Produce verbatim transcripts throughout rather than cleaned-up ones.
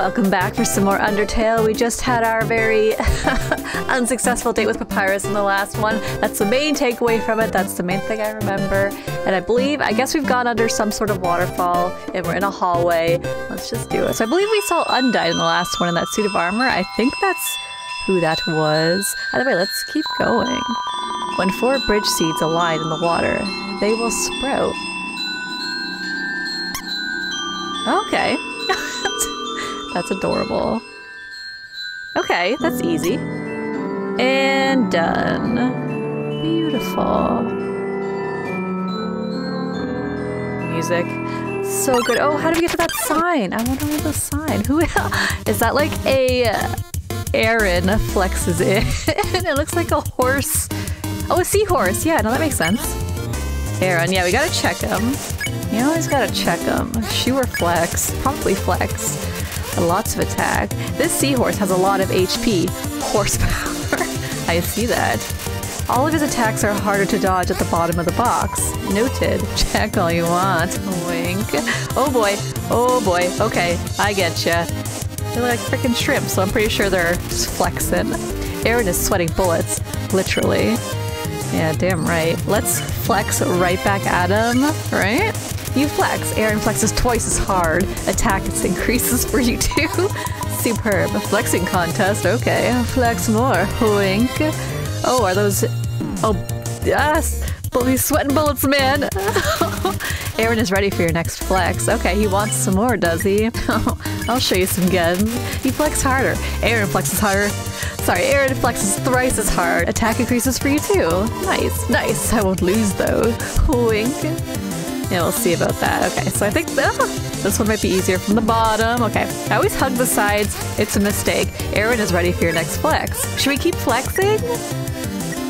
Welcome back for some more Undertale. We just had our very unsuccessful date with Papyrus in the last one. That's the main takeaway from it. That's the main thing I remember. And I believe, I guess we've gone under some sort of waterfall and we're in a hallway. Let's just do it. So I believe we saw Undyne in the last one in that suit of armor. I think that's who that was. Either way, let's keep going. When four bridge seeds align in the water, they will sprout. Okay. That's adorable. Okay, that's easy. And done. Beautiful. Music. So good. Oh, how do we get to that sign? I want to read the sign. Who is that? Like a Aaron flexes in. It looks like a horse. Oh, a seahorse. Yeah, no, that makes sense. Aaron. Yeah, we gotta check him. You always gotta check him. Shoe or flex? Probably flex. Lots of attack. This seahorse has a lot of H P. Horsepower. I see that. All of his attacks are harder to dodge at the bottom of the box. Noted. Check all you want. Wink. Oh boy. Oh boy. Okay. I getcha. They're like freaking shrimp, so I'm pretty sure they're flexing. Aaron is sweating bullets. Literally. Yeah, damn right. Let's flex right back at him. Right? You flex. Aaron flexes twice as hard. Attack increases for you too. Superb. Flexing contest. Okay. Flex more. Wink. Oh, are those... Oh, yes. But he's sweating bullets, man. Aaron is ready for your next flex. Okay, he wants some more, does he? I'll show you some guns. You flex harder. Aaron flexes harder. Sorry, Aaron flexes thrice as hard. Attack increases for you too. Nice. Nice. I won't lose though. Wink. Yeah, we'll see about that. Okay, so I think oh, this one might be easier from the bottom. Okay, I always hug the sides. It's a mistake. Aaron is ready for your next flex. Should we keep flexing?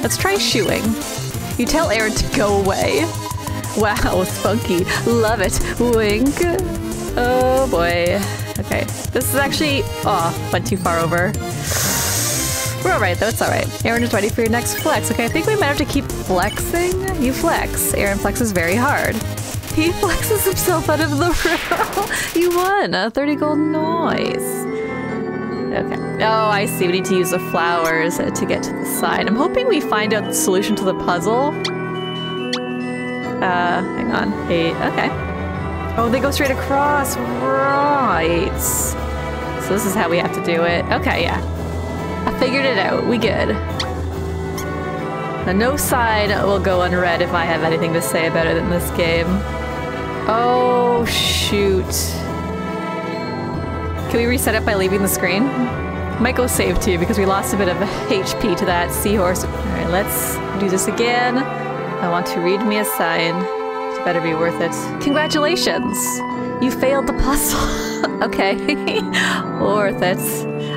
Let's try shooing. You tell Aaron to go away. Wow, spunky. Love it. Wink. Oh boy. Okay, this is actually... Oh, went too far over. We're alright though, it's alright. Aaron is ready for your next flex. Okay, I think we might have to keep flexing. You flex. Aaron flexes very hard. He flexes himself out of the room. You won! A thirty gold noise. Okay. Oh, I see. We need to use the flowers to get to the sign. I'm hoping we find out the solution to the puzzle. Uh, hang on. Eight. Okay. Oh, they go straight across. Right. So this is how we have to do it. Okay, yeah. I figured it out. We good. Now, no sign will go unread if I have anything to say about it in this game. Oh, shoot. Can we reset it by leaving the screen? Might go save too, because we lost a bit of H P to that seahorse. Alright, let's do this again. I want to read me a sign. It better be worth it. Congratulations! You failed the puzzle. Okay. Worth it.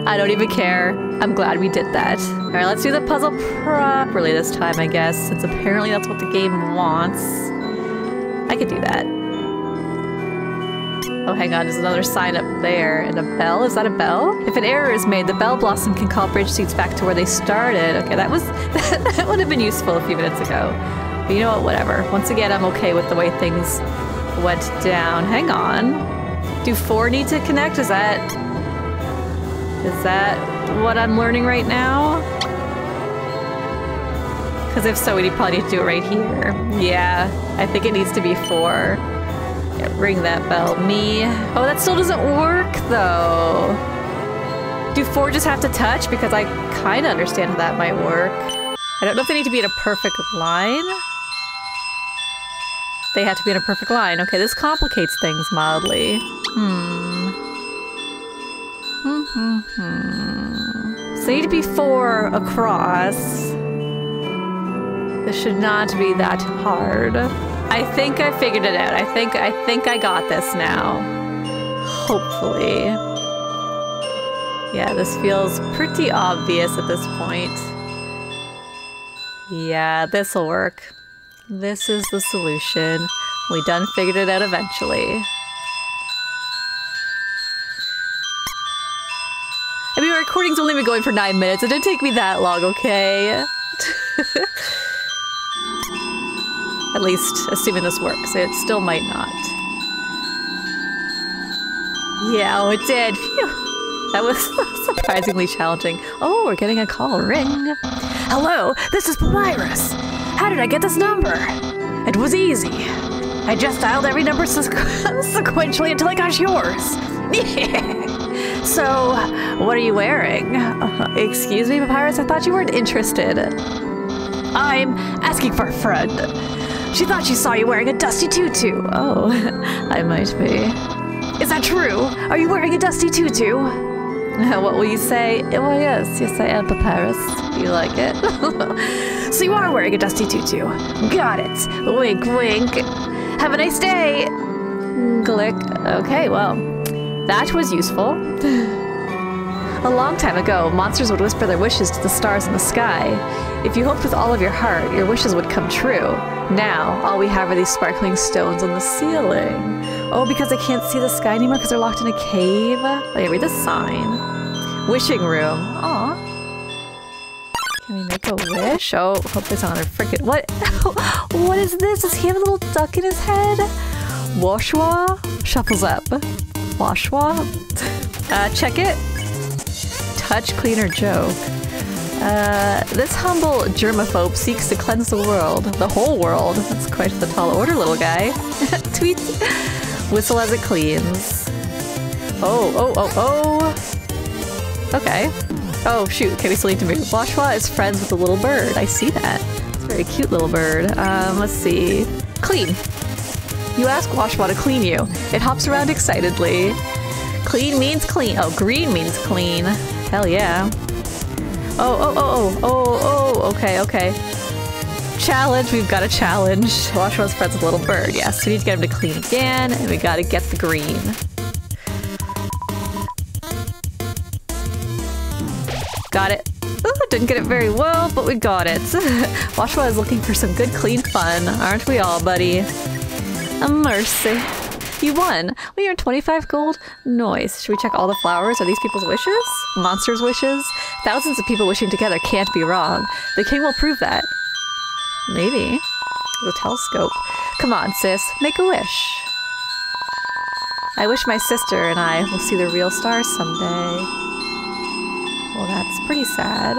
I don't even care. I'm glad we did that. Alright, let's do the puzzle properly this time, I guess, since apparently that's what the game wants. I could do that. Oh, hang on, there's another sign up there. And a bell? Is that a bell? If an error is made, the bell blossom can call bridge seeds back to where they started. Okay, that was... That, that would have been useful a few minutes ago. But you know what? Whatever. Once again, I'm okay with the way things went down. Hang on. Do four need to connect? Is that... Is that what I'm learning right now? Because if so, we probably need to do it right here. Yeah, I think it needs to be four. Yeah, ring that bell. Me. Oh, that still doesn't work, though. Do four just have to touch? Because I kind of understand how that might work. I don't know if they need to be in a perfect line. They have to be in a perfect line. Okay, this complicates things mildly. Hmm. Mm-hmm. So they need to be four across. This should not be that hard. I think I figured it out. I think I think I got this now. Hopefully. Yeah, this feels pretty obvious at this point. Yeah, this'll work. This is the solution. We done figured it out eventually. I mean, my recording's only been going for nine minutes. It didn't take me that long, okay? At least, assuming this works. It still might not. Yeah, oh, it did. Phew. That was surprisingly challenging. Oh, we're getting a call. Ring. Hello, this is Papyrus. How did I get this number? It was easy. I just dialed every number sequentially until I got yours. So, what are you wearing? Uh, excuse me, Papyrus, I thought you weren't interested. I'm asking for a friend. She thought she saw you wearing a dusty tutu. Oh, I might be. Is that true? Are you wearing a dusty tutu? What will you say? Well, yes, yes, I am, Papyrus. You like it? So you are wearing a dusty tutu. Got it. Wink, wink. Have a nice day. Click. Okay, well, that was useful. A long time ago, monsters would whisper their wishes to the stars in the sky. If you hoped with all of your heart, your wishes would come true. Now, all we have are these sparkling stones on the ceiling. Oh, because I can't see the sky anymore because they're locked in a cave? Okay, read this sign. Wishing room. Aw. Can we make a wish? Oh, hope it's on her frickin'. What? What is this? Does he have a little duck in his head? Washwa? Shuffles up. Washwa? Uh, check it. Touch cleaner joke. Uh, this humble germaphobe seeks to cleanse the world. The whole world. That's quite the tall order, little guy. Tweet. Whistle as it cleans. Oh, oh, oh, oh. Okay. Oh, shoot. Can we sleep to me? Washwa is friends with the little bird. I see that. It's a very cute little bird. Um, let's see. Clean. You ask Washwa to clean you. It hops around excitedly. Clean means clean. Oh, green means clean. Hell yeah. Oh, oh, oh, oh, oh, oh, okay, okay. Challenge, we've got a challenge. Washwa's friends with a little bird, yes. We need to get him to clean again, and we gotta get the green. Got it. Ooh, didn't get it very well, but we got it. Washwa is looking for some good clean fun, aren't we all, buddy? A mercy. You won! We earned twenty-five gold? Nice. Should we check all the flowers? Are these people's wishes? Monsters' wishes? Thousands of people wishing together can't be wrong. The king will prove that. Maybe. The telescope. Come on, sis. Make a wish. I wish my sister and I will see the real stars someday. Well, that's pretty sad.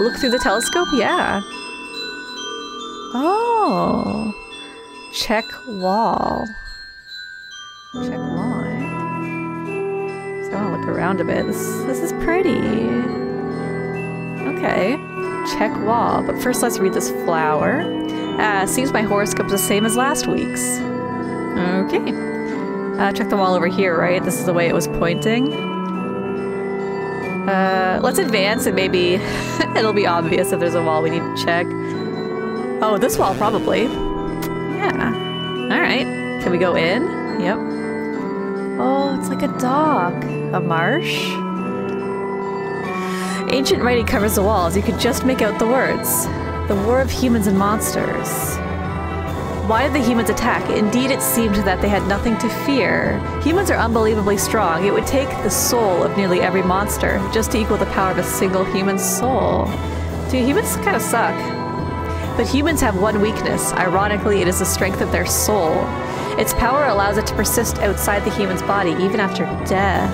Look through the telescope? Yeah. Oh. Check wall. Check why. So I want to look around a bit. This, this is pretty. Okay. Check wall. But first let's read this flower. Uh, seems my horoscope's the same as last week's. Okay. Uh, check the wall over here, right? This is the way it was pointing. Uh, let's advance and maybe it'll be obvious if there's a wall we need to check. Oh, this wall probably. Yeah. Alright. Can we go in? Yep. Oh, it's like a dock. A marsh? Ancient writing covers the walls. You could just make out the words. The war of humans and monsters. Why did the humans attack? Indeed, it seemed that they had nothing to fear. Humans are unbelievably strong. It would take the soul of nearly every monster just to equal the power of a single human soul. Dude, humans kind of suck. But humans have one weakness. Ironically, it is the strength of their soul. Its power allows it to persist outside the human's body, even after death.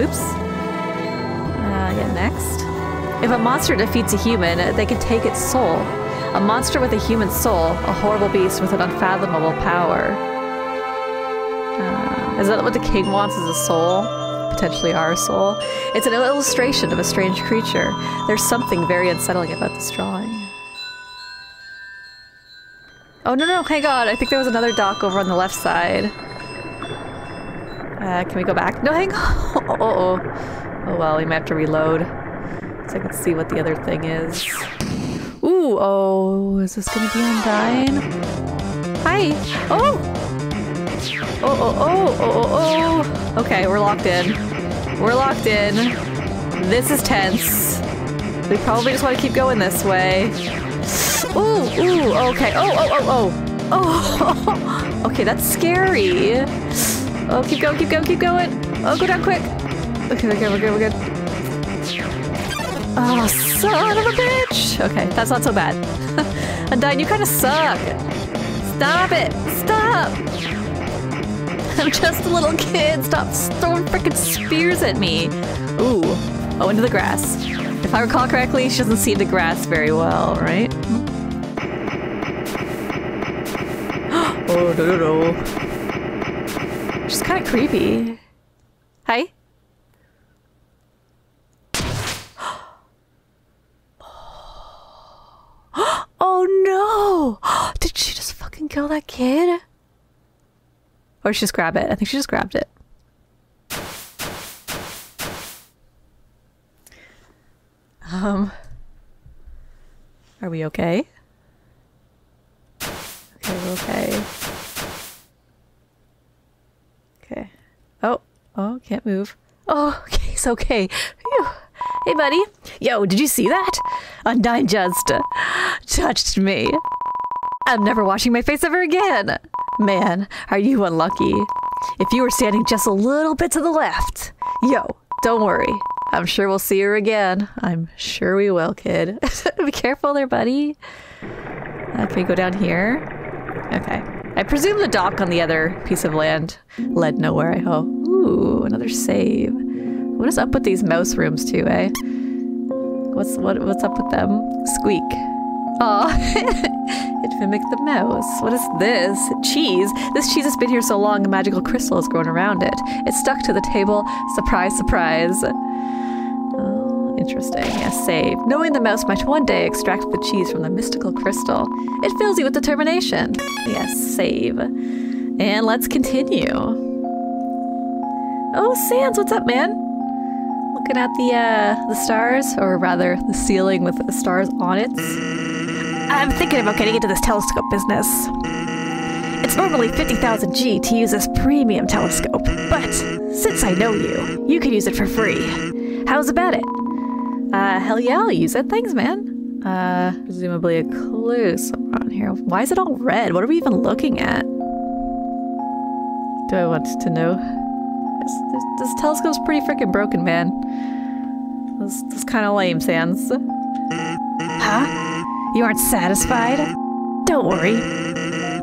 Oops. Uh, yeah, next. If a monster defeats a human, they can take its soul. A monster with a human soul, a horrible beast with an unfathomable power. Uh, is that what the king wants is a soul? Potentially our soul? It's an illustration of a strange creature. There's something very unsettling about this drawing. Oh, no, no, hang on. I think there was another dock over on the left side. Uh, can we go back? No, hang on. Oh, oh, oh. Oh, well, we might have to reload. So I can see what the other thing is. Ooh, oh, is this gonna be Undyne? Hi. Oh! Oh, oh, oh, oh, oh, oh. Okay, we're locked in. We're locked in. This is tense. We probably just want to keep going this way. Ooh, ooh, okay. Oh, oh, oh, oh. Oh, okay, that's scary. Oh, keep going, keep going, keep going. Oh, go down quick. Okay, we're good, we're good, we're good. Oh, son of a bitch. Okay, that's not so bad. Undyne, you kind of suck. Stop it. Stop. I'm just a little kid. Stop throwing frickin' spears at me. Ooh. Oh, into the grass. If I recall correctly, she doesn't see the grass very well, right? Oh, no, no, no. She's kind of creepy. Hi. Oh, no! Did she just fucking kill that kid? Or did she just grab it? I think she just grabbed it. Um... Are we okay? Okay, we're okay. Okay. Oh. Oh, can't move. Oh, okay, it's okay. Phew. Hey, buddy. Yo, did you see that? Undyne just uh, touched me. I'm never washing my face ever again. Man, are you unlucky. If you were standing just a little bit to the left. Yo, don't worry. I'm sure we'll see her again. I'm sure we will, kid. Be careful there, buddy. Uh, can we go down here? Okay. I presume the dock on the other piece of land led nowhere, I hope. Ooh, another save. What is up with these mouse rooms too, eh? What's what? What's up with them? Squeak. Aw, it mimicked the mouse. What is this? Cheese? This cheese has been here so long, a magical crystal has grown around it. It's stuck to the table. Surprise, surprise. Oh, interesting. Yes, yeah, save. Knowing the mouse might one day extract the cheese from the mystical crystal. It fills you with determination. Yes, save. And let's continue. Oh, Sans, what's up, man? Looking at the uh, the stars, or rather the ceiling with the stars on it. I'm thinking about getting into this telescope business. It's normally fifty thousand G to use this premium telescope, but since I know you, you can use it for free. How's about it? Uh, hell yeah, I'll use it. Thanks, man. Uh, presumably a clue somewhere on here. Why is it all red? What are we even looking at? Do I want to know? This, this telescope's pretty freaking broken, man. This, this is kind of lame, Sans. Huh? You aren't satisfied? Don't worry.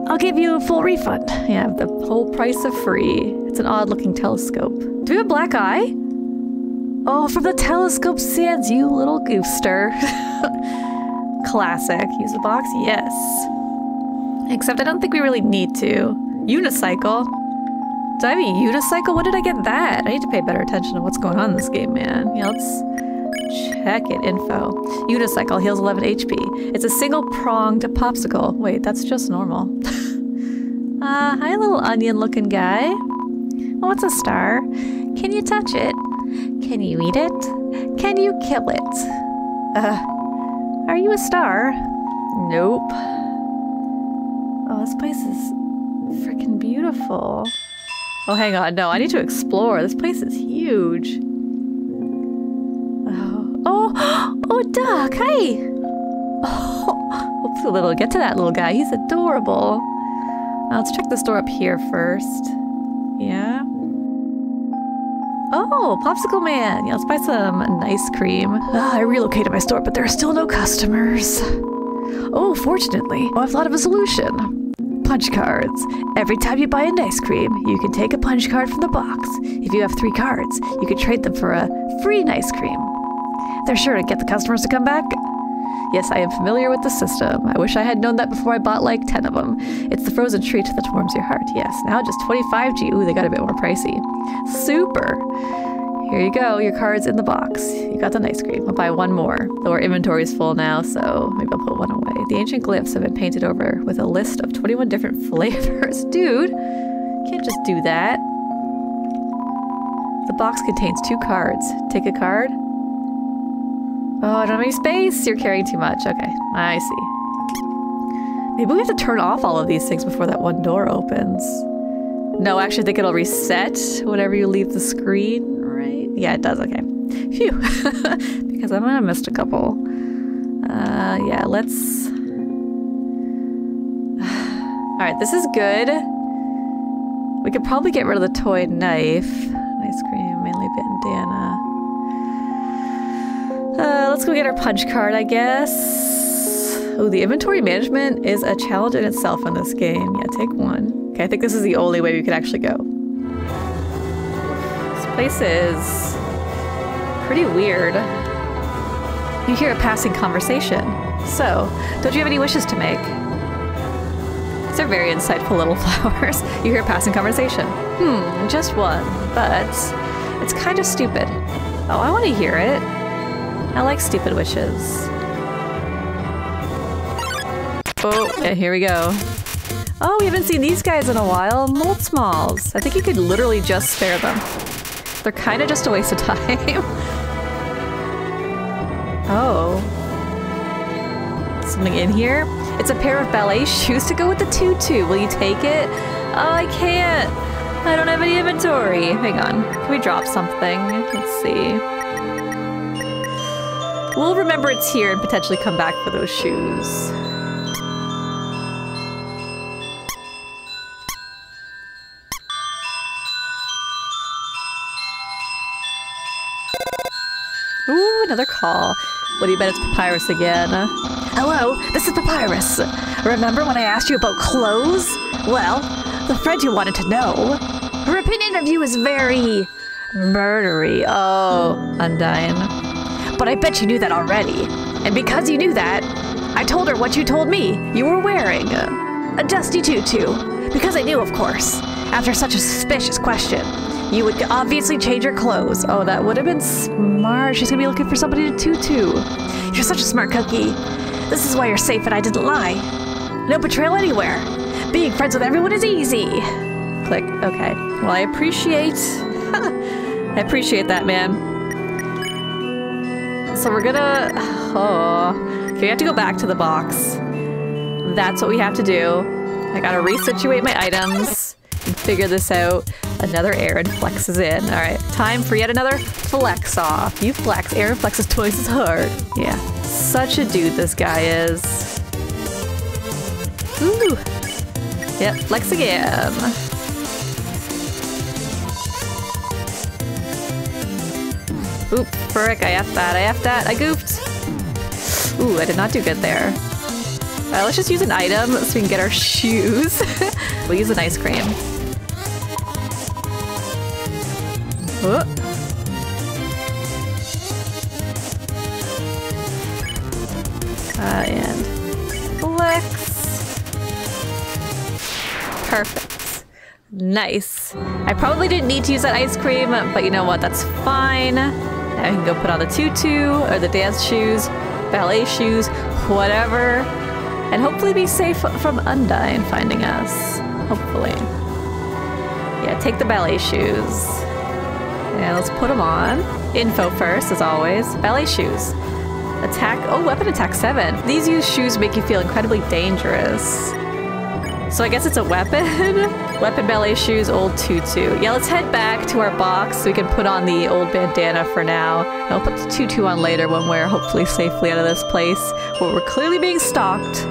I'll give you a full refund. Yeah, the whole price of free. It's an odd-looking telescope. Do we have a black eye? Oh, from the telescope, Sans, you little goofster. Classic. Use the box? Yes. Except I don't think we really need to. Unicycle? Do I have a unicycle? When did I get that? I need to pay better attention to what's going on in this game, man. Yeah, let's check it. Info. Unicycle heals eleven H P. It's a single-pronged popsicle. Wait, that's just normal. uh, hi, little onion-looking guy. Oh, it's a star. Can you touch it? Can you eat it? Can you kill it? Uh, are you a star? Nope. Oh, this place is freaking beautiful. Oh, hang on. No, I need to explore. This place is huge. Oh. Oh, oh duck. Hey. Oh, hopefully we'll get to that little guy. He's adorable. Now, let's check this door up here first. Yeah. Oh, Popsicle Man. Yeah, let's buy some ice cream. Oh, I relocated my store, but there are still no customers. Oh, fortunately, I've thought of a solution. Punch cards. Every time you buy an ice cream, you can take a punch card from the box. If you have three cards, you can trade them for a free ice cream. They're sure to get the customers to come back. Yes, I am familiar with the system. I wish I had known that before I bought like ten of them. It's the frozen treat that warms your heart. Yes, now just twenty-five G. Ooh, they got a bit more pricey. Super. Here you go. Your card's in the box. You got the ice cream. I'll buy one more. Though our inventory is full now, so maybe I'll put one away. The ancient glyphs have been painted over with a list of twenty-one different flavors. Dude, can't just do that. The box contains two cards. Take a card. Oh, I don't have any space. You're carrying too much. Okay, I see. Maybe we have to turn off all of these things before that one door opens. No, actually, I think it'll reset whenever you leave the screen, right? Yeah, it does. Okay. Phew. Because I might have missed a couple. Uh, yeah, let's... Alright, this is good. We could probably get rid of the toy knife. Ice cream, mainly bandana. Uh, let's go get our punch card, I guess. Oh, the inventory management is a challenge in itself in this game. Yeah, take one. Okay, I think this is the only way we could actually go. place is pretty weird. You hear a passing conversation. So, don't you have any wishes to make? These are very insightful little flowers. You hear a passing conversation. Hmm, just one, but it's kind of stupid. Oh, I want to hear it. I like stupid wishes. Oh, yeah, here we go. Oh, we haven't seen these guys in a while. Molt Smalls. I think you could literally just spare them. They're kind of just a waste of time. Oh. Something in here? It's a pair of ballet shoes to go with the tutu. Will you take it? Oh, I can't. I don't have any inventory. Hang on. Can we drop something? Let's see. We'll remember it's here and potentially come back for those shoes. Another call. What do you bet it's Papyrus again? Hello, this is Papyrus. Remember when I asked you about clothes? Well, the friend you wanted to know. Her opinion of you is very murdery. Oh, Undyne. But I bet you knew that already. And because you knew that, I told her what you told me you were wearing. A dusty tutu. Because I knew, of course. After such a suspicious question. You would obviously change your clothes. Oh, that would have been smart. She's gonna be looking for somebody to tutu. You're such a smart cookie. This is why you're safe and I didn't lie. No betrayal anywhere. Being friends with everyone is easy. Click. Okay. Well, I appreciate... I appreciate that, man. So we're gonna... Oh. Okay, we have to go back to the box. That's what we have to do. I gotta resituate my items and figure this out. Another Aaron flexes in. All right, time for yet another flex off. You flex. Aaron flexes twice as hard. Yeah, such a dude this guy is. Ooh. Yep, flex again. Oop, frick, I effed that, I effed that, I goofed. Ooh, I did not do good there. All right, let's just use an item so we can get our shoes. We'll use an ice cream. Whoa. Uh, and flex. Perfect. Nice. I probably didn't need to use that ice cream, but you know what? That's fine. Now I can go put on the tutu or the dance shoes, ballet shoes, whatever, and hopefully be safe from Undyne finding us. Hopefully. Yeah, take the ballet shoes. Yeah, let's put them on. Info first, as always. Ballet shoes. Attack. Oh, weapon attack seven. These used shoes make you feel incredibly dangerous. So I guess it's a weapon. Weapon, ballet shoes, old tutu. Yeah, let's head back to our box so we can put on the old bandana for now. And I'll put the tutu on later when we're hopefully safely out of this place where we're clearly being stalked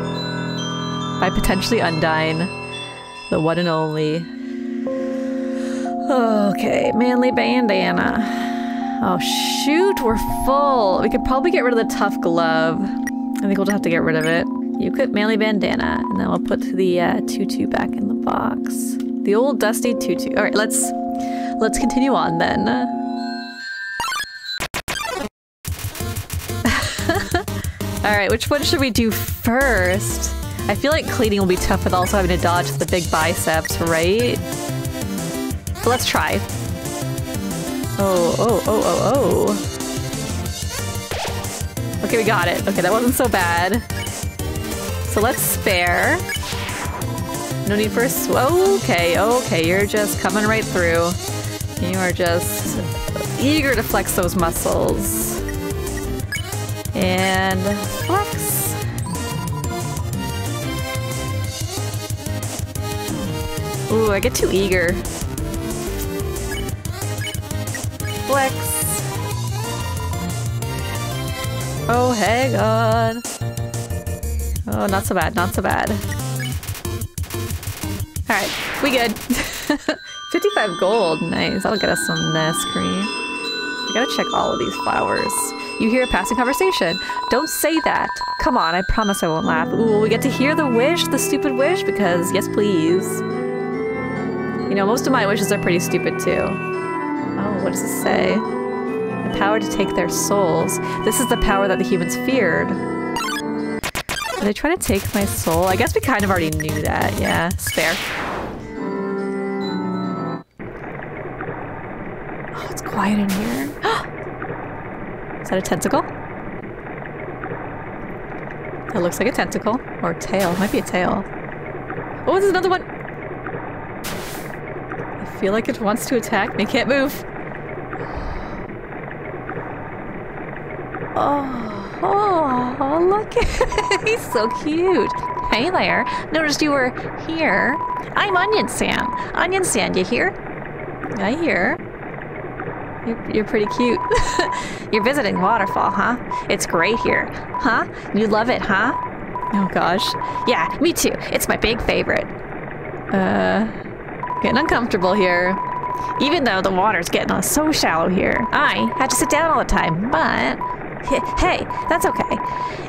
by potentially Undyne, the one and only. Okay, manly bandana. Oh shoot, we're full. We could probably get rid of the tough glove. I think we'll just have to get rid of it. You could manly bandana, and then we'll put the uh, tutu back in the box. The old dusty tutu. All right, let's let's continue on then. All right, which one should we do first? I feel like cleaning will be tough with also having to dodge the big biceps, right? Let's try. Oh, oh, oh, oh, oh. Okay, we got it. Okay, that wasn't so bad. So let's spare. No need for a sw- Okay, okay, you're just coming right through. You are just eager to flex those muscles. And flex. Ooh, I get too eager. Flex. Oh, hang on. Oh, not so bad, not so bad. Alright, we good. fifty-five gold, nice. That'll get us some nice cream. I gotta check all of these flowers. You hear a passing conversation. Don't say that. Come on, I promise I won't laugh. Ooh, we get to hear the wish, the stupid wish, because yes, please. You know, most of my wishes are pretty stupid too. What does this say? The power to take their souls. This is the power that the humans feared. Are they trying to take my soul? I guess we kind of already knew that. Yeah, it's fair. Oh, it's quiet in here. Is that a tentacle? It looks like a tentacle. Or a tail. It might be a tail. Oh, there's another one! I feel like it wants to attack me. Can't move. Oh, oh, oh look at him. He's so cute. Hey there. Noticed you were here. I'm Onionsan. Onionsan, you hear? I hear. You're, you're pretty cute. You're visiting Waterfall, huh? It's great here. Huh? You love it, huh? Oh gosh. Yeah, me too. It's my big favorite. Uh, getting uncomfortable here. Even though the water's getting so shallow here. I have to sit down all the time, but... Hey, that's okay.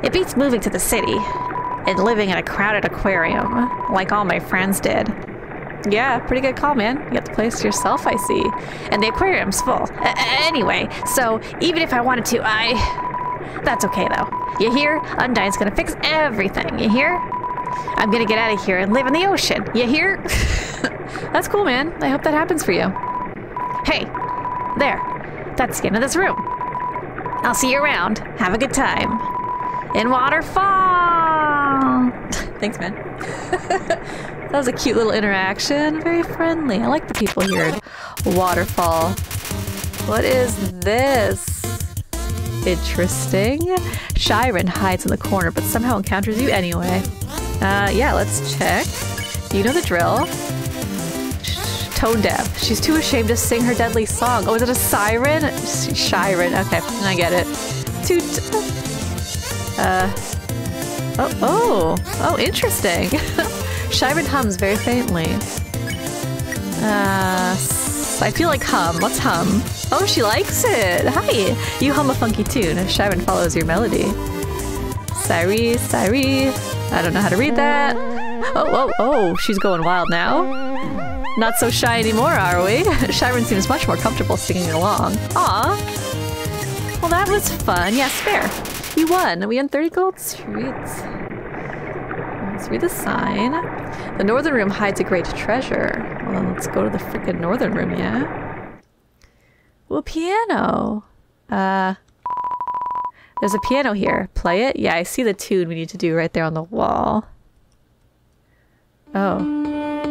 It beats moving to the city and living in a crowded aquarium, like all my friends did. Yeah, pretty good call, man. You got the place to yourself, I see. And the aquarium's full. Uh, anyway, so even if I wanted to, I... That's okay, though. You hear? Undyne's gonna fix everything. You hear? I'm gonna get out of here and live in the ocean. You hear? That's cool, man. I hope that happens for you. Hey! There. That's the end of this room. I'll see you around. Have a good time. In Waterfall! Thanks, man. That was a cute little interaction. Very friendly. I like the people here in Waterfall. What is this? Interesting. Shyren hides in the corner, but somehow encounters you anyway. Uh, yeah, let's check. You know the drill. Tone deaf. She's too ashamed to sing her deadly song. Oh, is it a siren? Shyren. Okay, I get it. Too. Uh. Oh, oh, oh, interesting. Shyren hums very faintly. Uh. I feel like hum. Let's hum. Oh, she likes it. Hi. You hum a funky tune. Shyren follows your melody. Sorry, sorry. I don't know how to read that. Oh, oh, oh. She's going wild now. Not so shy anymore, are we? Shyren seems much more comfortable singing along. Aw. Well, that was fun. Yes, fair. You won. We won thirty gold streets. Let's read the sign. The northern room hides a great treasure. Well, let's go to the freaking northern room, yeah? Well, piano. Uh, there's a piano here. Play it? Yeah, I see the tune we need to do right there on the wall. Oh.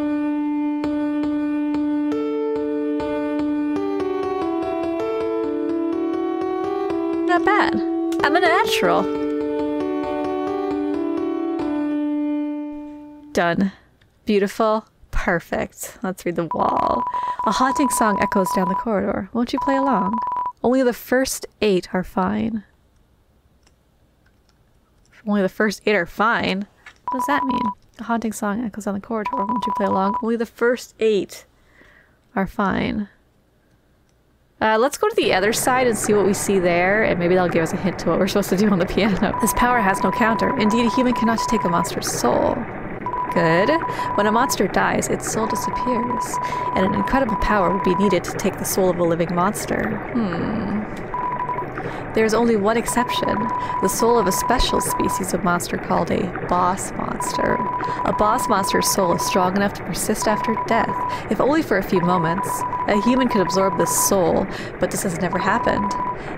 Not bad. I'm a natural. Done. Beautiful. Perfect. Let's read the wall. A haunting song echoes down the corridor. Won't you play along? Only the first eight are fine. Only the first eight are fine? What does that mean? A haunting song echoes down the corridor. Won't you play along? Only the first eight are fine. Uh, let's go to the other side and see what we see there, and maybe that'll give us a hint to what we're supposed to do on the piano. This power has no counter. Indeed, a human cannot take a monster's soul. Good. When a monster dies, its soul disappears, and an incredible power would be needed to take the soul of a living monster. Hmm. There is only one exception. The soul of a special species of monster called a boss monster. A boss monster's soul is strong enough to persist after death, if only for a few moments. A human could absorb this soul, but this has never happened,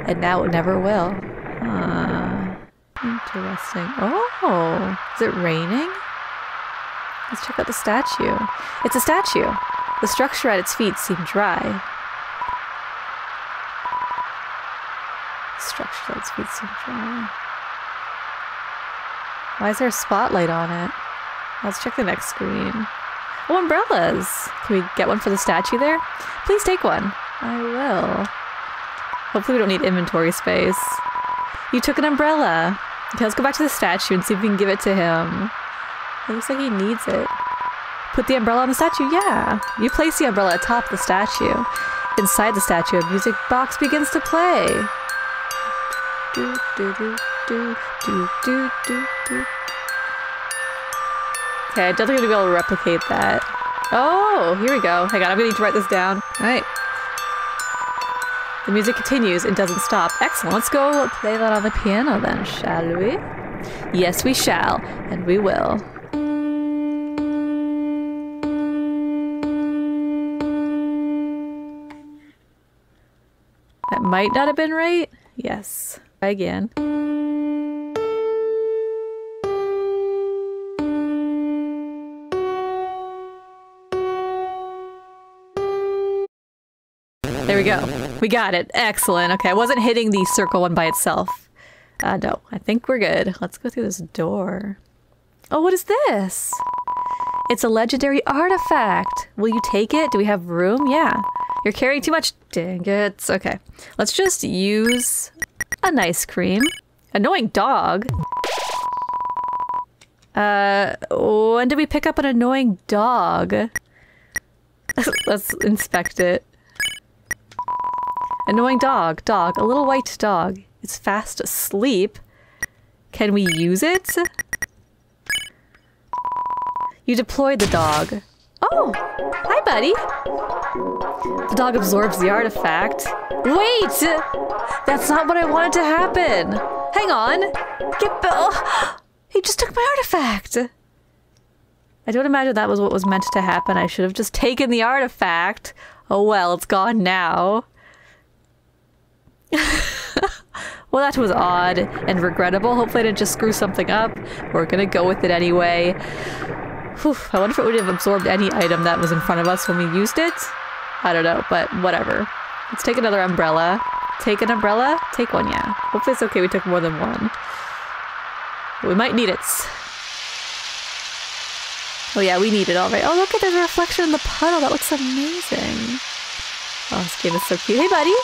and now it never will. Uh, interesting. Oh! Is it raining? Let's check out the statue. It's a statue. The structure at its feet seemed dry. The structure at its feet seemed dry. Why is there a spotlight on it? Let's check the next screen. Oh, umbrellas! Can we get one for the statue there? Please take one. I will. Hopefully we don't need inventory space. You took an umbrella. Okay, let's go back to the statue and see if we can give it to him. It looks like he needs it. Put the umbrella on the statue? Yeah! You place the umbrella atop the statue. Inside the statue, a music box begins to play. Do, do, do, do, do, do, do, do. Okay, I don't think I'm going to be able to replicate that. Oh, here we go. Hang on, I'm going to need to write this down. Alright. The music continues and doesn't stop. Excellent. Let's go play that on the piano then, shall we? Yes, we shall, and we will. That might not have been right. Yes. Try again. There we go. We got it. Excellent. Okay, I wasn't hitting the circle one by itself. Uh, no, I think we're good. Let's go through this door. Oh, what is this? It's a legendary artifact. Will you take it? Do we have room? Yeah. You're carrying too much. Dang it. Okay. Let's just use an ice cream. Annoying dog. Uh, when did we pick up an annoying dog? Let's inspect it. Annoying dog, dog, a little white dog. It's fast asleep. Can we use it? You deployed the dog. Oh, hi buddy. The dog absorbs the artifact. Wait, that's not what I wanted to happen. Hang on, get Bill. He just took my artifact. I don't imagine that was what was meant to happen. I should have just taken the artifact. Oh well, it's gone now. Well, that was odd and regrettable. Hopefully I didn't just screw something up. We're gonna go with it anyway. Whew, I wonder if it would have absorbed any item that was in front of us when we used it. I don't know, but whatever. Let's take another umbrella. Take an umbrella? Take one, yeah. Hopefully it's okay we took more than one. But we might need it. Oh yeah, we need it, alright. Oh look, at there's a reflection in the puddle. That looks amazing. Oh, this game is so cute. Hey, buddy.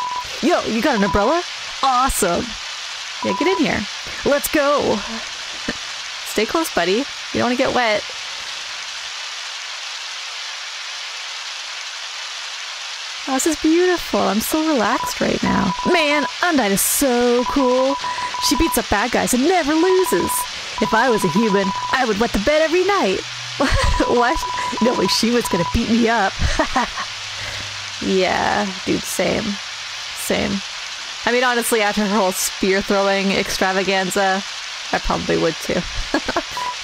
Yo, you got an umbrella? Awesome. Yeah, get in here. Let's go. Stay close, buddy. You don't want to get wet. Oh, this is beautiful. I'm so relaxed right now. Man, Undyne is so cool. She beats up bad guys and never loses. If I was a human, I would wet the bed every night. What? No way she was going to beat me up. Yeah, dude, same. Same. I mean, honestly, after her whole spear-throwing extravaganza, I probably would too.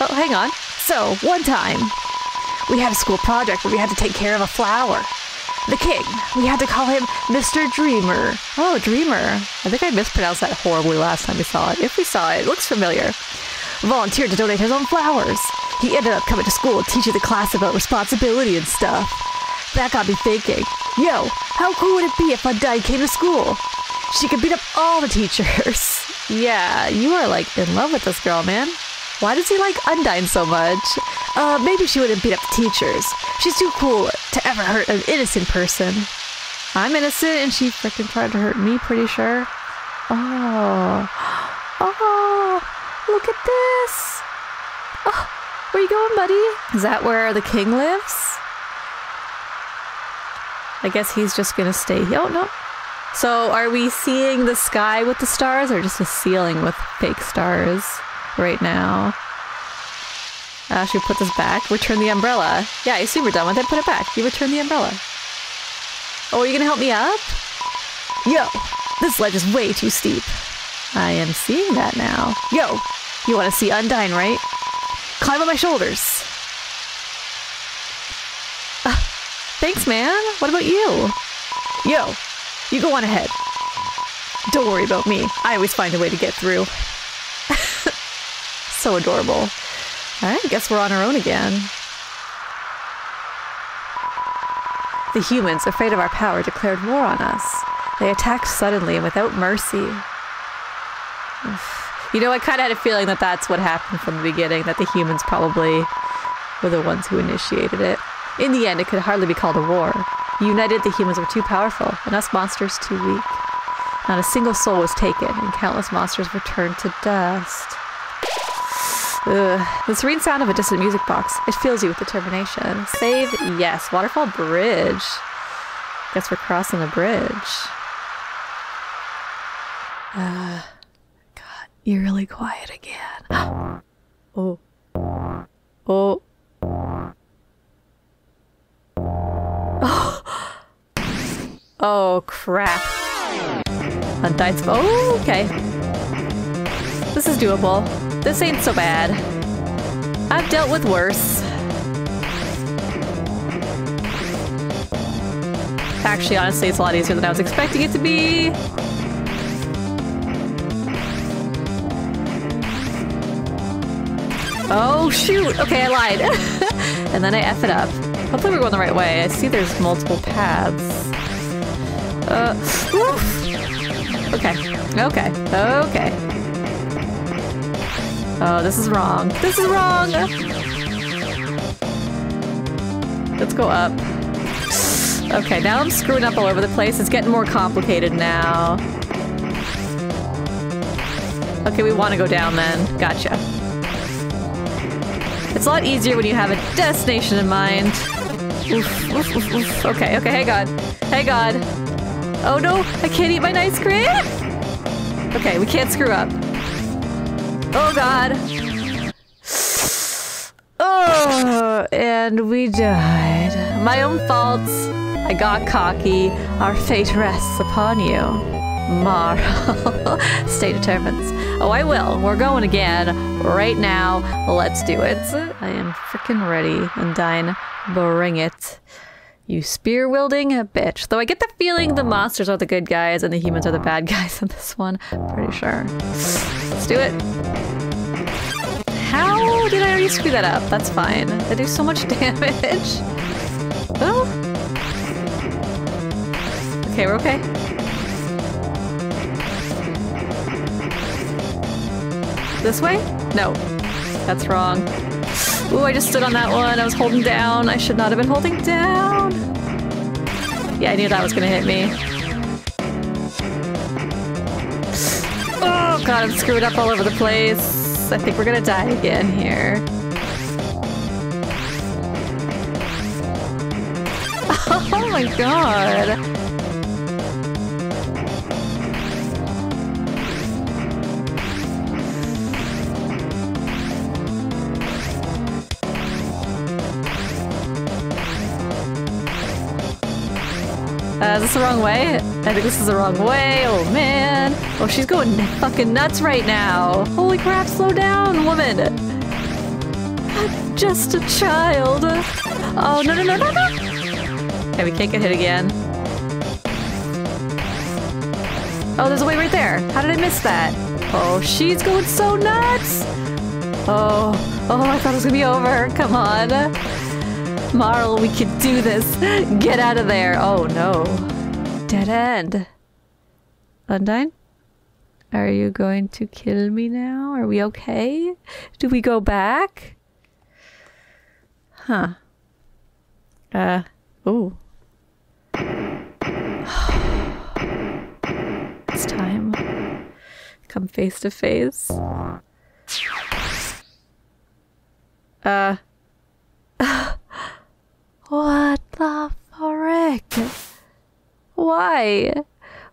Oh, hang on. So, one time, we had a school project where we had to take care of a flower. The king. We had to call him Mister Dreamer. Oh, Dreamer. I think I mispronounced that horribly last time we saw it. If we saw it, it looks familiar. Volunteered to donate his own flowers. He ended up coming to school and teaching the class about responsibility and stuff. That got me thinking, yo, how cool would it be if Undyne came to school? She could beat up all the teachers. Yeah, you are like in love with this girl, man. Why does he like Undyne so much? Uh, maybe she wouldn't beat up the teachers. She's too cool to ever hurt an innocent person. I'm innocent and she freaking tried to hurt me, pretty sure. Oh, oh, look at this. Oh, where you going, buddy? Is that where the king lives? I guess he's just gonna stay. Oh, no. So are we seeing the sky with the stars or just a ceiling with fake stars right now? Uh, should we put this back? Return the umbrella. Yeah, I assume we're done with it. Put it back. You return the umbrella. Oh, are you gonna help me up? Yo, this ledge is way too steep. I am seeing that now. Yo, you wanna see Undyne, right? Climb on my shoulders. Thanks, man. What about you? Yo, you go on ahead. Don't worry about me. I always find a way to get through. So adorable. All right, I guess we're on our own again. The humans, afraid of our power, declared war on us. They attacked suddenly and without mercy. Oof. You know, I kind of had a feeling that that's what happened from the beginning, that the humans probably were the ones who initiated it. In the end, it could hardly be called a war. United, the humans were too powerful, and us monsters too weak. Not a single soul was taken, and countless monsters were turned to dust. Ugh. The serene sound of a distant music box. It fills you with determination. Save, yes. Waterfall Bridge. Guess we're crossing the bridge. Uh, God, you're really quiet again. Oh. Oh. Oh, crap. Undyne's- oh, okay. This is doable. This ain't so bad. I've dealt with worse. Actually, honestly, it's a lot easier than I was expecting it to be. Oh, shoot! Okay, I lied. And then I F it up. Hopefully we're going the right way. I see there's multiple paths. Uh, oof. Okay. Okay. Okay. Oh, this is wrong. This is wrong! Let's go up. Okay, now I'm screwing up all over the place. It's getting more complicated now. Okay, we want to go down then. Gotcha. It's a lot easier when you have a destination in mind. Oof, oof, oof, oof. Okay, okay, hey God. Hey God. Oh no, I can't eat my nice cream! Okay, we can't screw up. Oh God. Oh, and we died. My own faults. I got cocky. Our fate rests upon you. Marl. Stay determined. Oh, I will. We're going again. Right now. Let's do it. I am freaking ready. Undyne, bring it. You spear-wielding bitch. Though I get the feeling the monsters are the good guys and the humans are the bad guys in this one. Pretty sure. Let's do it. How did I already screw that up? That's fine. I do so much damage. Oh. Okay, we're okay. This way? No. That's wrong. Ooh, I just stood on that one. I was holding down. I should not have been holding down. Yeah, I knew that was gonna hit me. Oh God, I'm screwed up all over the place. I think we're gonna die again here. Oh my God. Uh, is this the wrong way? I think this is the wrong way. Oh man. Oh, she's going fucking nuts right now. Holy crap, slow down, woman. I'm just a child. Oh, no, no, no, no, no. Okay, we can't get hit again. Oh, there's a way right there. How did I miss that? Oh, she's going so nuts. Oh, oh, I thought it was gonna be over. Come on. Marl, we could do this. Get out of there. Oh no. Dead end. Undyne? Are you going to kill me now? Are we okay? Do we go back? Huh. Uh, ooh. It's time. Come face to face. Uh. What the frick? Why?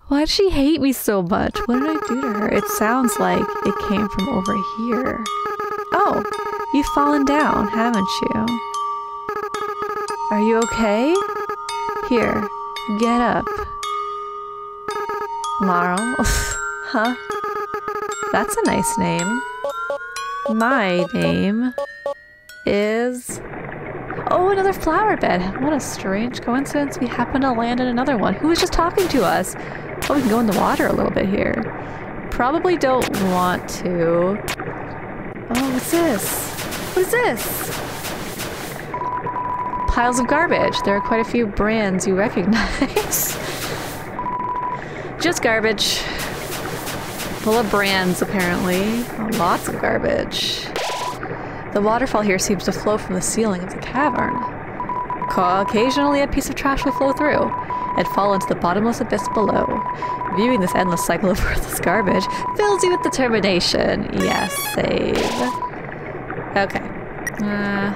Why does she hate me so much? What did I do to her? It sounds like it came from over here. Oh, you've fallen down, haven't you? Are you okay? Here, get up. Marl? Huh? That's a nice name. My name is... Oh, another flower bed. What a strange coincidence. We happen to land in another one. Who was just talking to us? Oh, we can go in the water a little bit here. Probably don't want to. Oh, what's this? What is this? Piles of garbage. There are quite a few brands you recognize. Just garbage. Full of brands, apparently. Oh, lots of garbage. The waterfall here seems to flow from the ceiling of the cavern. Occasionally a piece of trash will flow through and fall into the bottomless abyss below. Viewing this endless cycle of worthless garbage fills you with determination. Yes, save. Okay. Uh,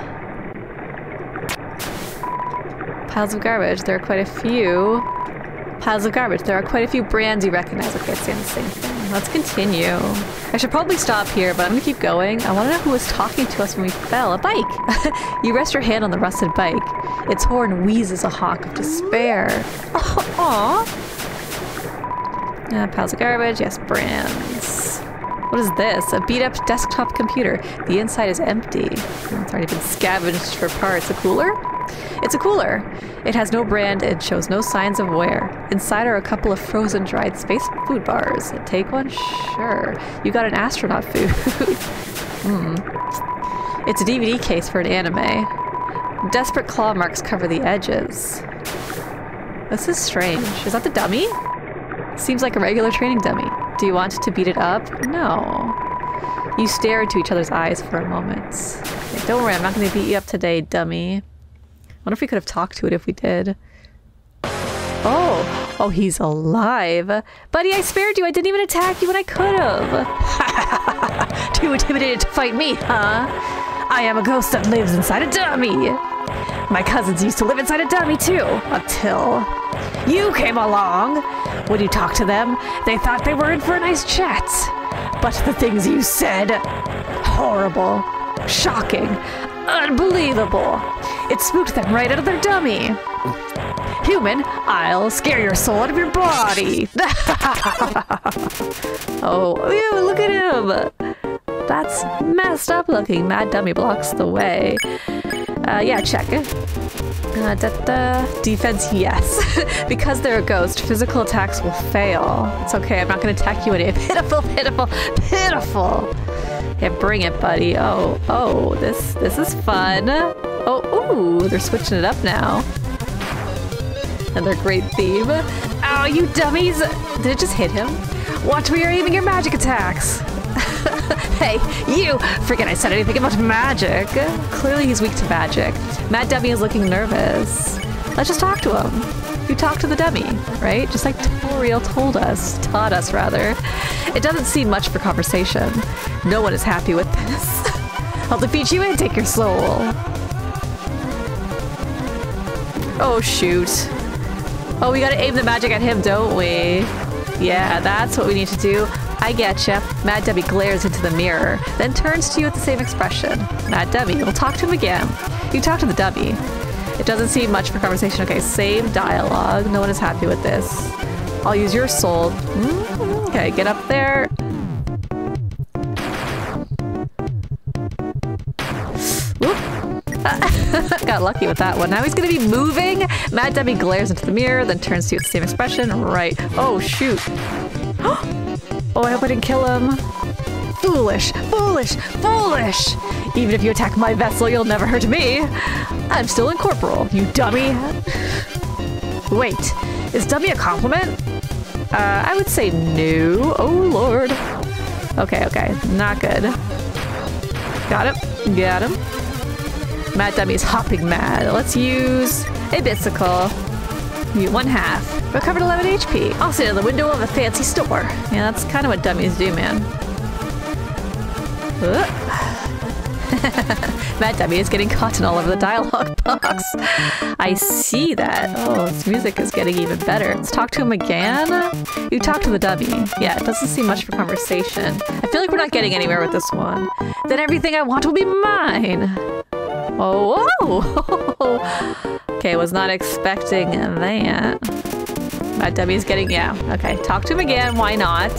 piles of garbage. There are quite a few. Piles of garbage. There are quite a few brands you recognize. Okay, it's the same thing. Let's continue. I should probably stop here, but I'm gonna keep going. I want to know who was talking to us when we fell. A bike! You rest your hand on the rusted bike. Its horn wheezes a hawk of despair. Aww! Uh, piles of garbage. Yes, brands. What is this? A beat up desktop computer. The inside is empty. It's already been scavenged for parts. A cooler? It's a cooler. It has no brand and shows no signs of wear. Inside are a couple of frozen dried space food bars. Take one? Sure. You got an astronaut food. Hmm. It's a D V D case for an anime. Desperate claw marks cover the edges. This is strange. Is that the dummy? Seems like a regular training dummy. Do you want to beat it up? No. You stare into each other's eyes for a moment. Okay, don't worry, I'm not going to beat you up today, dummy. I wonder if we could have talked to it if we did. Oh! Oh, he's alive! Buddy, I spared you! I didn't even attack you when I could have! Too intimidated to fight me, huh? I am a ghost that lives inside a dummy! My cousins used to live inside a dummy too, until you came along! When you talked to them, they thought they were in for a nice chat. But the things you said... horrible. Shocking. Unbelievable. It spooked them right out of their dummy. Human, I'll scare your soul out of your body. Oh, ew, look at him. That's messed up looking. Mad dummy blocks the way. Uh, yeah, check it. Uh, da, da. Defense, yes. Because they're a ghost, physical attacks will fail. It's okay, I'm not going to attack you anyway. Pitiful, pitiful, pitiful. Yeah, bring it, buddy. Oh, oh, this this is fun. Oh, ooh, they're switching it up now. Another great theme. Ow, you dummies! Did it just hit him? Watch where you're aiming your magic attacks. Hey, you! Forget I said anything about magic. Clearly he's weak to magic. Mad Dummy is looking nervous. Let's just talk to him. You talk to the dummy, right? Just like Toriel told us, taught us rather. It doesn't seem much for conversation. No one is happy with this. I'll defeat you and take your soul. Oh shoot. Oh, we gotta aim the magic at him, don't we? Yeah, that's what we need to do. I getcha. Mad Debbie glares into the mirror, then turns to you with the same expression. Mad Debbie, we'll talk to him again. You talk to the dummy. It doesn't seem much for conversation. Okay, same dialogue. No one is happy with this. I'll use your soul. Mm-hmm. Okay, get up there. Got lucky with that one. Now he's gonna be moving. Mad Debbie glares into the mirror, then turns to you with the same expression. Right. Oh, shoot. Oh, I hope I didn't kill him. Foolish, foolish, foolish! Even if you attack my vessel, you'll never hurt me. I'm still incorporeal, you dummy. Wait, is dummy a compliment? Uh, I would say no. Oh, Lord. Okay, okay, not good. Got him, got him. Mad Dummy's hopping mad. Let's use a bicycle. Mute one half. Recovered eleven H P. I'll sit in the window of a fancy store. Yeah, that's kind of what dummies do, man. Mad Dummy is getting cotton all over the dialogue box. I see that. Oh, this music is getting even better. Let's talk to him again. You talk to the dummy. Yeah, it doesn't seem much for conversation. I feel like we're not getting anywhere with this one. Then everything I want will be mine. Oh, whoa. Okay, was not expecting that. That Debbie's getting, yeah. Okay, talk to him again, why not?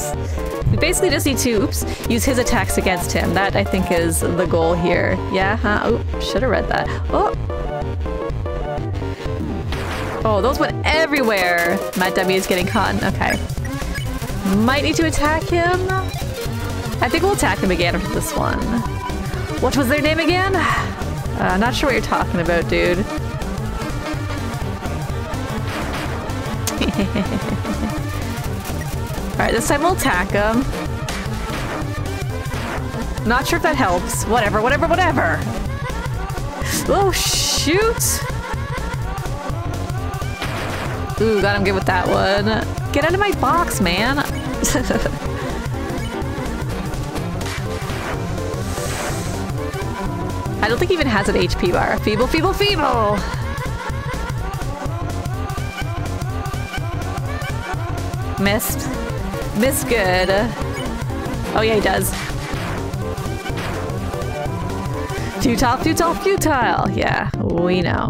We basically just need to, oops, use his attacks against him. That, I think, is the goal here. Yeah, huh? Oh, should have read that. Oh! Oh, those went everywhere! Mad Debbie is getting caught. Okay. Might need to attack him. I think we'll attack him again for this one. What was their name again? I'm uh, not sure what you're talking about, dude. Alright, this time we'll attack him. Not sure if that helps. Whatever, whatever, whatever! Oh, shoot! Ooh, got him good with that one. Get out of my box, man! I don't think he even has an H P bar. Feeble, feeble, feeble! Missed. Missed good. Oh yeah, he does. Futile, futile, futile! Yeah, we know.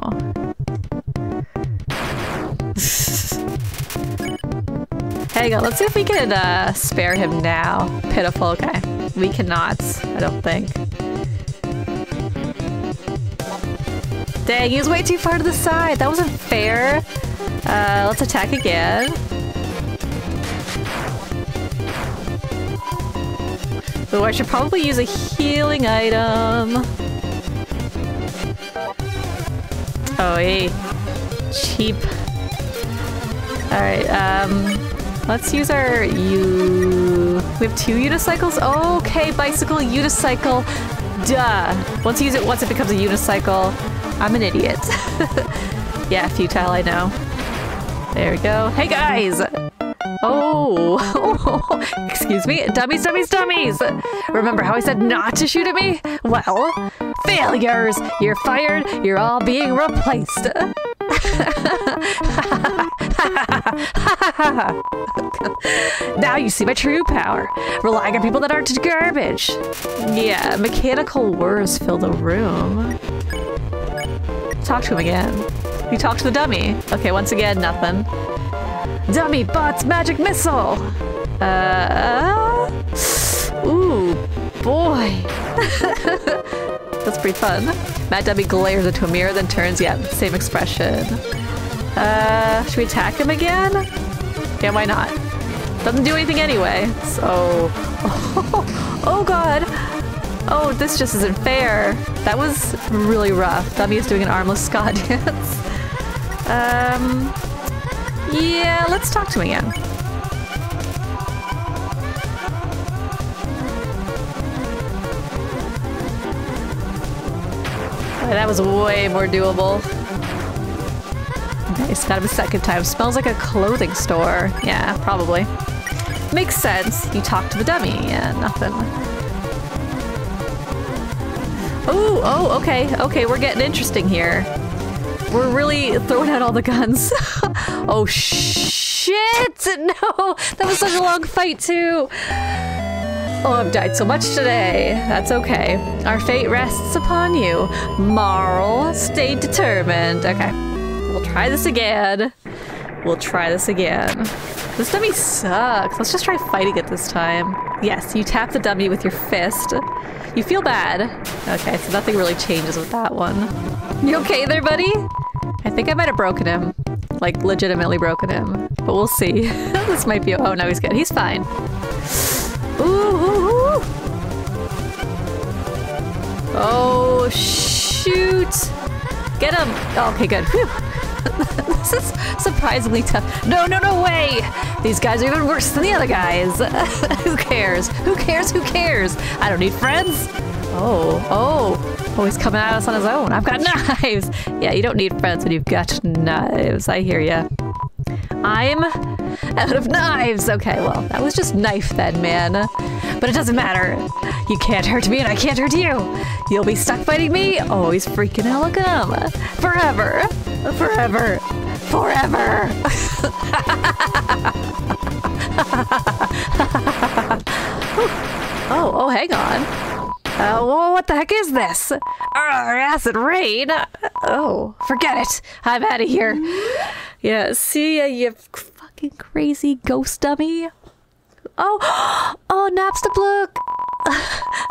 There you go. Let's see if we can uh, spare him now. Pitiful. Okay. We cannot, I don't think. Dang, he was way too far to the side. That wasn't fair. Uh, let's attack again. Ooh, I should probably use a healing item. Oh, hey. Cheap. Alright, um... let's use our... U... We have two unicycles? Okay, bicycle, unicycle. Duh. Once you use it once, it becomes a unicycle. I'm an idiot. Yeah, futile, I know. There we go. Hey, guys! Oh. Oh! Excuse me? Dummies, dummies, dummies! Remember how I said not to shoot at me? Well, failures! You're fired, you're all being replaced! Now you see my true power! Relying on people that aren't garbage! Yeah, mechanical whirs fill the room. Talk to him again. You talk to the dummy. Okay, once again, nothing. Dummy bots magic missile! Uh, uh ooh, boy. That's pretty fun. Mad Dummy glares into a mirror, then turns, yeah, same expression. Uh, should we attack him again? Yeah, why not? Doesn't do anything anyway, so... Oh, oh god! Oh, this just isn't fair. That was really rough. Dummy is doing an armless ska dance. um... Yeah, let's talk to him again. Oh, that was way more doable. Nice, got him a second time. Smells like a clothing store. Yeah, probably. Makes sense. You talk to the dummy. Yeah, nothing. Oh, oh, okay. Okay, we're getting interesting here. We're really throwing out all the guns. Oh shit! No! That was such a long fight too! Oh, I've died so much today. That's okay. Our fate rests upon you. Marl, stay determined. Okay. We'll try this again. We'll try this again. This dummy sucks. Let's just try fighting it this time. Yes, you tap the dummy with your fist. You feel bad. Okay, so nothing really changes with that one. You okay there, buddy? I think I might have broken him. Like, legitimately broken him. But we'll see. This might be- oh no, he's good. He's fine. Ooh, ooh, ooh! Oh, shoot! Get him! Oh, okay, good. Whew. This is surprisingly tough. No, no, no way! These guys are even worse than the other guys! Who cares? Who cares? Who cares? I don't need friends! Oh, oh! Oh, he's coming at us on his own. I've got knives! Yeah, you don't need friends when you've got knives. I hear ya. I'm out of knives! Okay, well, that was just knife then, man. But it doesn't matter. You can't hurt me and I can't hurt you! You'll be stuck fighting me? Oh, he's freaking Elegum. Forever! Forever! Forever! Oh, oh, hang on. Uh, well, what the heck is this? Arr, acid rain! Oh, forget it! I'm out of here! Yeah, see ya, you fucking crazy ghost dummy! Oh! Oh, Napstablook!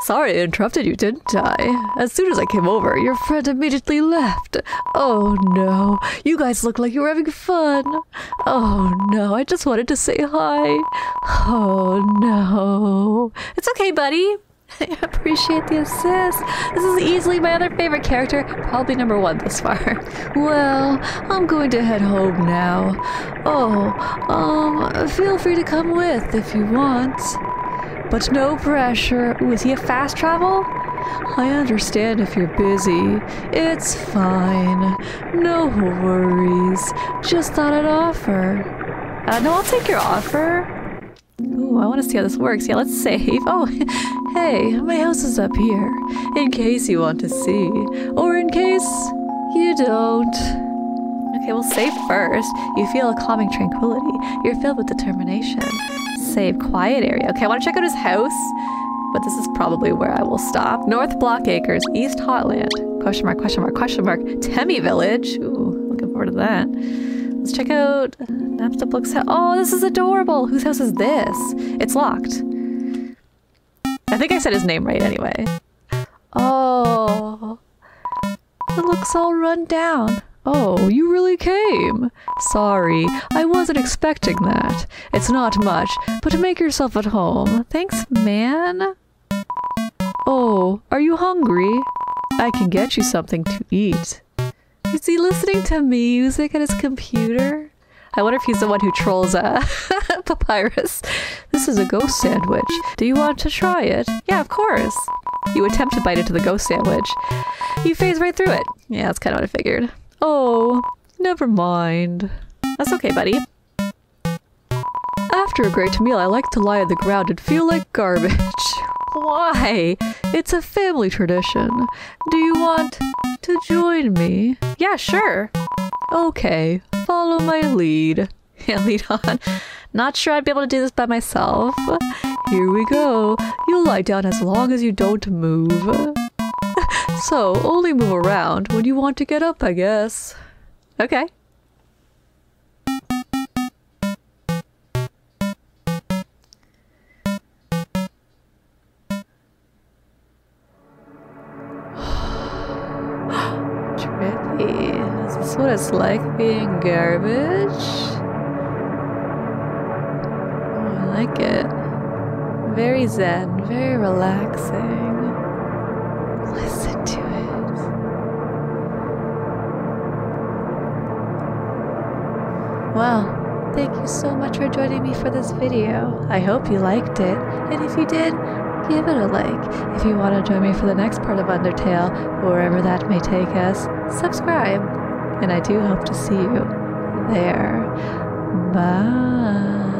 Sorry I interrupted you, didn't I? As soon as I came over, your friend immediately left. Oh no, you guys look like you were having fun. Oh no, I just wanted to say hi. Oh no. It's okay, buddy. I appreciate the assist. This is easily my other favorite character, probably number one this far. Well, I'm going to head home now. Oh, um, feel free to come with if you want. But no pressure. Ooh, is he a fast travel? I understand if you're busy. It's fine. No worries. Just thought I'd offer. Uh, no, I'll take your offer. Ooh, I want to see how this works. Yeah, let's save. Oh, hey, my house is up here. In case you want to see. Or in case you don't. Okay, we'll save first. You feel a calming tranquility. You're filled with determination. Save quiet area. Okay, I want to check out his house. But this is probably where I will stop. North Block Acres, East Hotland. Question mark, question mark, question mark. Temmie Village. Ooh, looking forward to that. Let's check out Napstablook's house. Oh, this is adorable! Whose house is this? It's locked. I think I said his name right anyway. Oh. It looks all run down. Oh, you really came. Sorry, I wasn't expecting that. It's not much, but make yourself at home. Thanks, man. Oh, are you hungry? I can get you something to eat. Is he listening to music at his computer? I wonder if he's the one who trolls uh, Papyrus. This is a ghost sandwich. Do you want to try it? Yeah, of course. You attempt to bite into the ghost sandwich. You phase right through it. Yeah, that's kind of what I figured. Oh, never mind. That's okay, buddy. After a great meal, I like to lie on the ground and feel like garbage. Why? It's a family tradition. Do you want to join me? Yeah, sure. Okay, follow my lead. Yeah, lead on. Not sure I'd be able to do this by myself. Here we go. You lie down as long as you don't move. So, only move around when you want to get up, I guess. Okay. Trippy. Is this what it's like being garbage? Oh, I like it. Very zen, very relaxing. Listen to it. Well, thank you so much for joining me for this video. I hope you liked it, and if you did, give it a like. If you want to join me for the next part of Undertale, or wherever that may take us, subscribe, and I do hope to see you there. Bye.